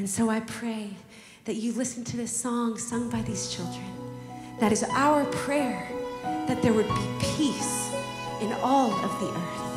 And so I pray that you listen to this song sung by these children. That is our prayer, that there would be peace in all of the earth.